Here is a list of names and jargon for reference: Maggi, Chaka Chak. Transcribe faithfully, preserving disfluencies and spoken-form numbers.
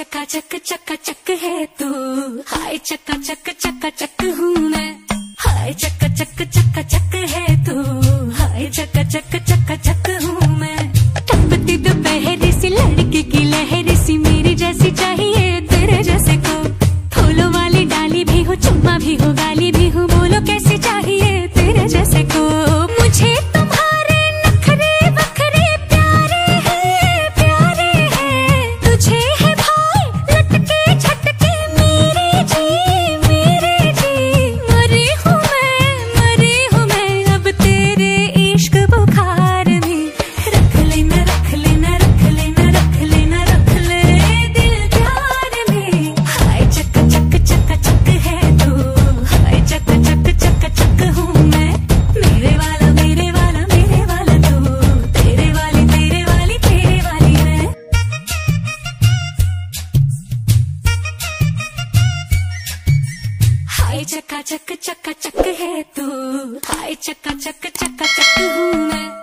चका चक चका चक है तू, हाय चका चक चका चक हूँ मैं, हाय चका चक चका चक है तू, हाय चका चक चका चक हूँ मैं। टपती दोपहर सी लड़की की लहर सी, मेरी जैसी चाहिए तेरे जैसे को, फूलों वाली डाली भी हो, चुम्मा भी हो, गाली भी हो, बोलो कैसी चाहिए तेरे जैसे को। मुझे चका चक चका चक है तू, हाय चका चक चका चक हूँ मैं।